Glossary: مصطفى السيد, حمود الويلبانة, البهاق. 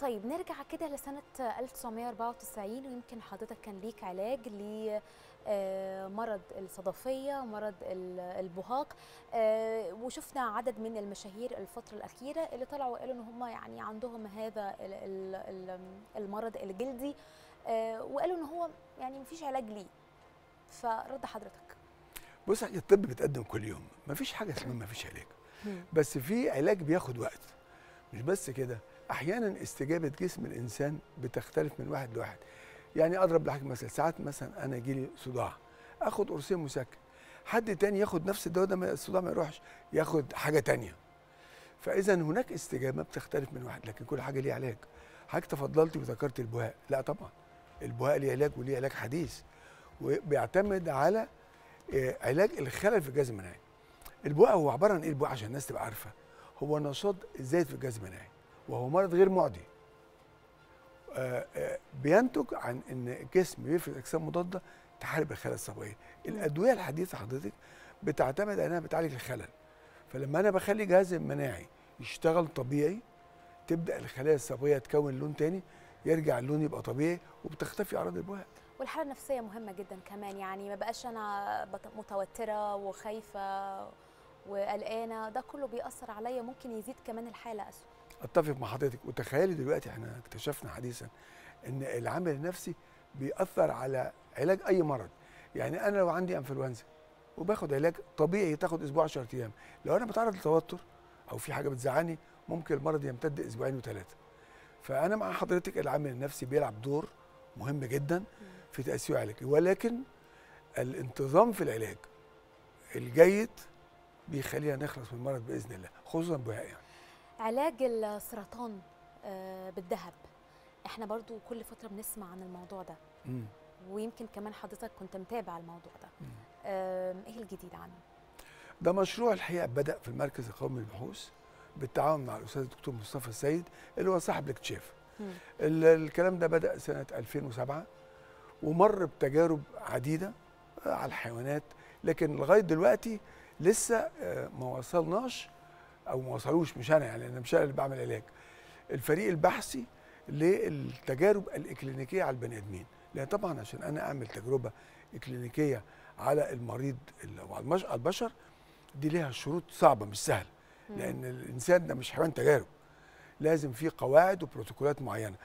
طيب نرجع كده لسنة 1994، ويمكن حضرتك كان ليك علاج لمرض الصدفية ومرض البهاق، وشفنا عدد من المشاهير الفترة الأخيرة اللي طلعوا وقالوا إن هم يعني عندهم هذا المرض الجلدي، وقالوا إن هو يعني مفيش علاج ليه، فرد حضرتك؟ بص، الطب بيتقدم كل يوم، مفيش حاجة اسمها مفيش علاج، بس في علاج بياخد وقت. مش بس كده، احيانا استجابه جسم الانسان بتختلف من واحد لواحد. يعني اضرب لحضرتك مثل، ساعات مثلا انا يجيلي صداع اخد قرصين مسكن، حد تاني ياخد نفس الدواء ده الصداع ما يروحش، ياخد حاجه تانيه. فاذا هناك استجابه بتختلف من واحد، لكن كل حاجه ليها علاج. حضرتك تفضلتي وذكرتي البهاق، لا طبعا البهاق ليه علاج، وليه علاج حديث، وبيعتمد على علاج الخلل في الجهاز المناعي. البهاق هو عباره عن ايه؟ البهاق عشان الناس تبقى عارفه، هو نشاط زايد في الجهاز المناعي، وهو مرض غير معدي. بينتج عن ان الجسم يفرز اجسام مضاده تحارب الخلايا الصبويه. الادويه الحديثه حضرتك بتعتمد انها بتعالج الخلل، فلما انا بخلي جهازي المناعي يشتغل طبيعي تبدا الخلايا الصبويه تكون لون تاني، يرجع اللون يبقى طبيعي وبتختفي اعراض البهاق. والحاله النفسيه مهمه جدا كمان، يعني ما بقاش انا متوتره وخايفه وقلقانه، ده كله بيأثر عليا، ممكن يزيد كمان الحاله اسوء. اتفق مع حضرتك. وتخيلي دلوقتي احنا اكتشفنا حديثا ان العامل النفسي بيأثر على علاج اي مرض. يعني انا لو عندي انفلونزا وباخد علاج طبيعي تاخد اسبوع 10 ايام، لو انا بتعرض لتوتر او في حاجه بتزعلني ممكن المرض يمتد اسبوعين وثلاثه. فانا مع حضرتك العامل النفسي بيلعب دور مهم جدا في تأثير علاجي، ولكن الانتظام في العلاج الجيد بيخلينا نخلص من المرض باذن الله، خصوصا بهاق. يعني علاج السرطان بالذهب، احنا برضو كل فتره بنسمع عن الموضوع ده، ويمكن كمان حضرتك كنت متابع الموضوع ده، ايه الجديد عنه؟ ده مشروع الحقيقه بدا في المركز القومي للبحوث بالتعاون مع الاستاذ الدكتور مصطفى السيد اللي هو صاحب الاكتشاف. الكلام ده بدا سنه 2007 ومر بتجارب عديده على الحيوانات، لكن لغايه دلوقتي لسه ما وصلناش او ما وصلوش، مش انا يعني، انا مش انا اللي بعمل علاج، الفريق البحثي للتجارب الاكلينيكيه على البني ادمين. لان طبعا عشان انا اعمل تجربه اكلينيكيه على المريض او على البشر دي ليها شروط صعبه مش سهله، لان الانسان ده مش حيوان تجارب، لازم في قواعد وبروتوكولات معينه.